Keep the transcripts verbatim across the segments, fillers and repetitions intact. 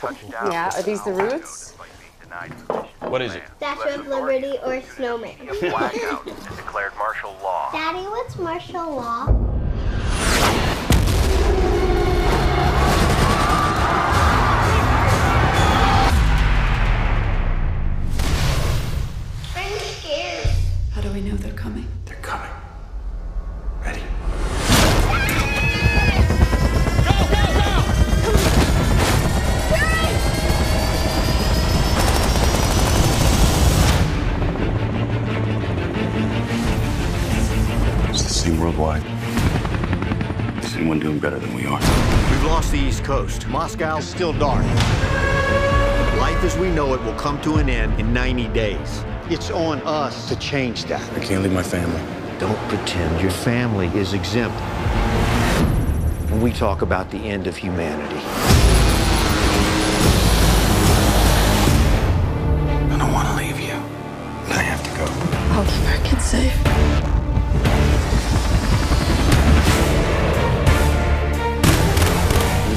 Touchdown. Yeah, are these the roots? What is it? Statue of Liberty or snowman? Blackout and declared martial law. Daddy, what's martial law? I'm scared. How do we know they're coming? They're coming. Ready? Worldwide. Is anyone doing better than we are? We've lost the East Coast. Moscow is still dark. Life as we know it will come to an end in ninety days. It's on us to change that. I can't leave my family. Don't pretend your family is exempt. When we talk about the end of humanity. I don't want to leave you. I have to go. I'll keep our kids safe.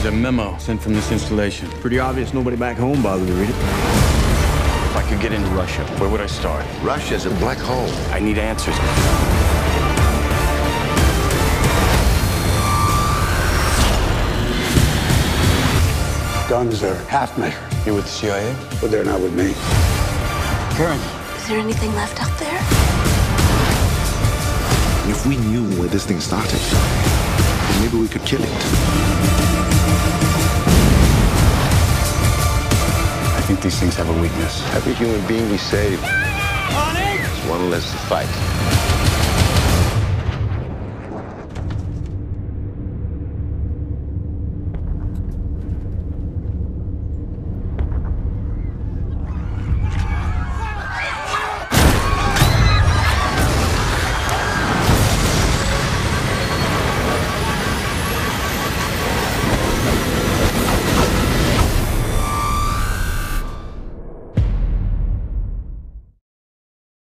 There's a memo sent from this installation. Pretty obvious nobody back home bothered to read it. If I could get into Russia, where would I start? Russia's a black hole. I need answers. Guns are half measures. You're with the C I A? But they're not with me. Karen. Is there anything left out there? If we knew where this thing started, then maybe we could kill it. I think these things have a weakness. Every human being we save is one less to fight.